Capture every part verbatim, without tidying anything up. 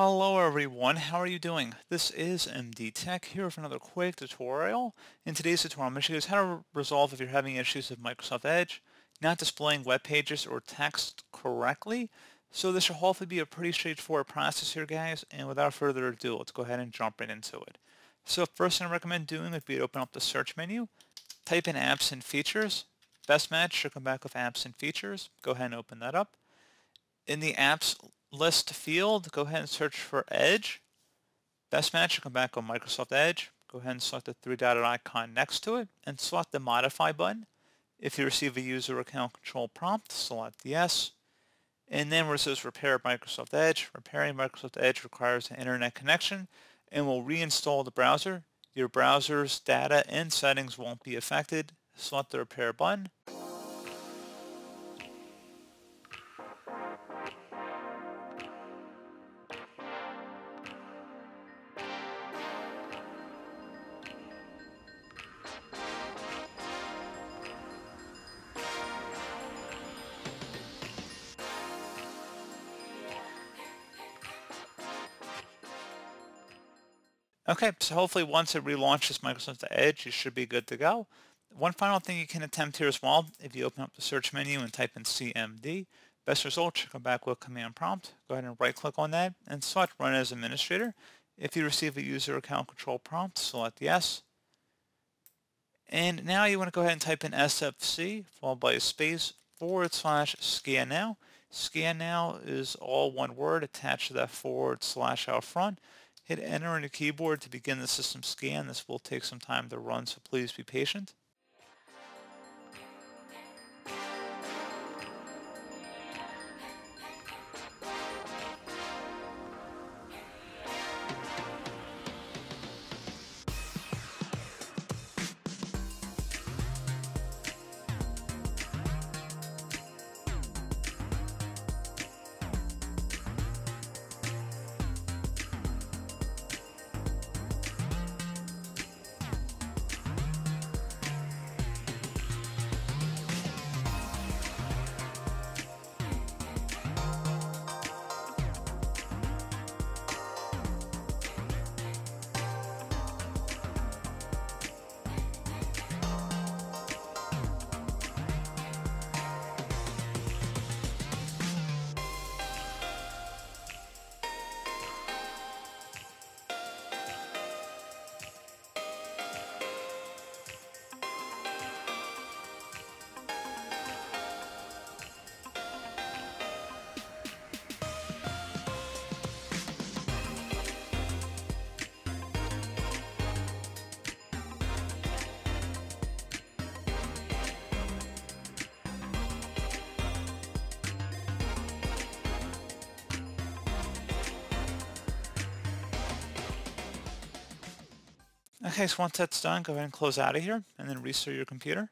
Hello everyone, how are you doing? This is M D Tech here with another quick tutorial. In today's tutorial, I'm going to show you how to resolve if you're having issues with Microsoft Edge, not displaying web pages or text correctly. So this should hopefully be a pretty straightforward process here, guys, and without further ado, let's go ahead and jump right into it. So first thing I recommend doing would be to open up the search menu, type in apps and features. Best match should come back with apps and features. Go ahead and open that up. In the apps list field, go ahead and search for Edge. Best match, you come back on Microsoft Edge. Go ahead and select the three dotted icon next to it and select the modify button. If you receive a user account control prompt, select yes. And then where it says repair Microsoft Edge, repairing Microsoft Edge requires an internet connection and will reinstall the browser. Your browser's data and settings won't be affected. Select the repair button. Okay, so hopefully once it relaunches Microsoft Edge, you should be good to go. One final thing you can attempt here as well, if you open up the search menu and type in C M D, best result should come back with command prompt. Go ahead and right-click on that and select Run as Administrator. If you receive a user account control prompt, select yes. And now you want to go ahead and type in S F C, followed by a space, forward slash scan now. Scan now is all one word attached to that forward slash out front. Hit enter on your keyboard to begin the system scan. This will take some time to run, so please be patient. Okay, so once that's done, go ahead and close out of here and then restart your computer.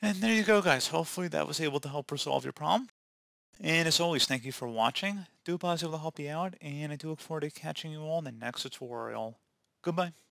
And there you go, guys. Hopefully that was able to help resolve your problem. And as always, thank you for watching. I do hope I was able to help you out, and I do look forward to catching you all in the next tutorial. Goodbye.